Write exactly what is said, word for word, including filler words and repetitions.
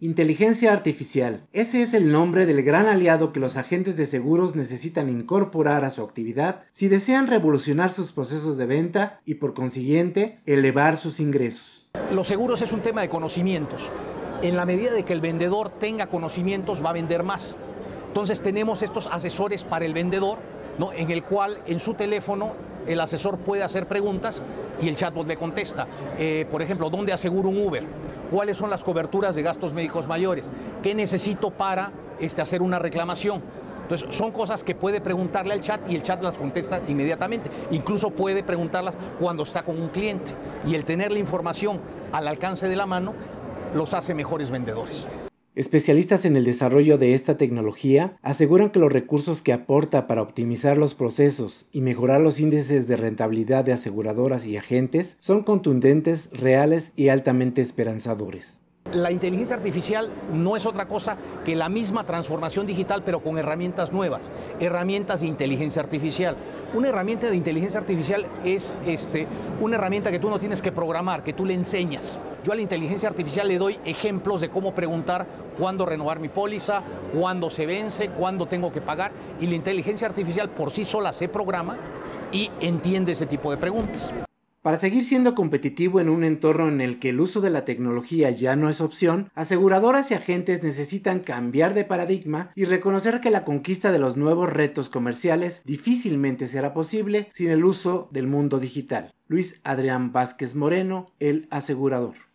Inteligencia artificial. Ese es el nombre del gran aliado que los agentes de seguros necesitan incorporar a su actividad si desean revolucionar sus procesos de venta y, por consiguiente, elevar sus ingresos. Los seguros es un tema de conocimientos. En la medida de que el vendedor tenga conocimientos, va a vender más. Entonces tenemos estos asesores para el vendedor, ¿no?, en el cual en su teléfono el asesor puede hacer preguntas y el chatbot le contesta. Eh, por ejemplo, ¿dónde aseguro un Uber? ¿Cuáles son las coberturas de gastos médicos mayores? ¿Qué necesito para este, hacer una reclamación? Entonces, son cosas que puede preguntarle al chat y el chat las contesta inmediatamente. Incluso puede preguntarlas cuando está con un cliente. Y el tener la información al alcance de la mano los hace mejores vendedores. Especialistas en el desarrollo de esta tecnología aseguran que los recursos que aporta para optimizar los procesos y mejorar los índices de rentabilidad de aseguradoras y agentes son contundentes, reales y altamente esperanzadores. La inteligencia artificial no es otra cosa que la misma transformación digital, pero con herramientas nuevas, herramientas de inteligencia artificial. Una herramienta de inteligencia artificial es este, una herramienta que tú no tienes que programar, que tú le enseñas. Yo a la inteligencia artificial le doy ejemplos de cómo preguntar cuándo renovar mi póliza, cuándo se vence, cuándo tengo que pagar. Y la inteligencia artificial por sí sola se programa y entiende ese tipo de preguntas. Para seguir siendo competitivo en un entorno en el que el uso de la tecnología ya no es opción, aseguradoras y agentes necesitan cambiar de paradigma y reconocer que la conquista de los nuevos retos comerciales difícilmente será posible sin el uso del mundo digital. Luis Adrián Vázquez Moreno, El Asegurador.